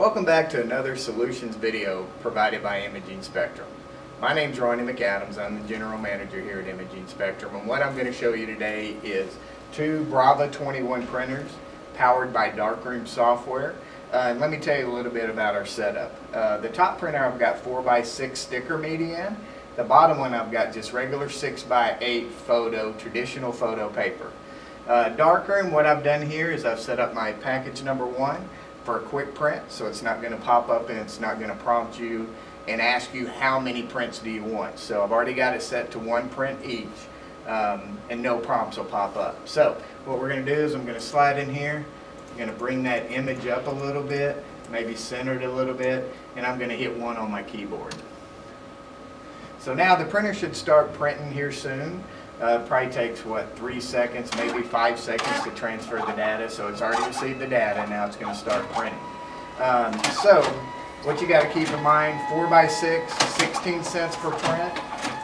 Welcome back to another solutions video provided by Imaging Spectrum. My name's Ronnie McAdams. I'm the General Manager here at Imaging Spectrum, and what I'm going to show you today is two Brava 21 printers powered by Darkroom Software. And let me tell you a little bit about our setup. The top printer I've got 4x6 sticker media in. The bottom one I've got just regular 6x8 photo, traditional photo paper. Darkroom, what I've done here is I've set up my package number one for a quick print, so it's not going to pop up and it's not going to prompt you and ask you how many prints do you want. So I've already got it set to one print each, and no prompts will pop up. So what we're going to do is I'm going to slide in here, I'm going to bring that image up a little bit, maybe center it a little bit, and I'm going to hit one on my keyboard. So now the printer should start printing here soon. Probably takes, what, 3 seconds, maybe 5 seconds to transfer the data. So it's already received the data, now it's going to start printing. So what you got to keep in mind, 4x6, 16 cents per print,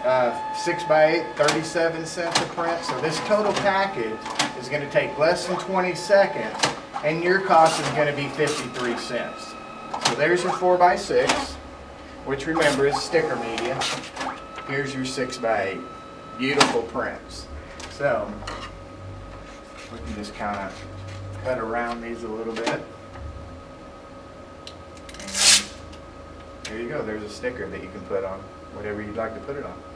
6x8, 37 cents a print. So this total package is going to take less than 20 seconds, and your cost is going to be 53 cents. So there's your 4x6, which remember is sticker media. Here's your 6x8. Beautiful prints. So we can just kind of cut around these a little bit. And there you go. There's a sticker that you can put on whatever you'd like to put it on.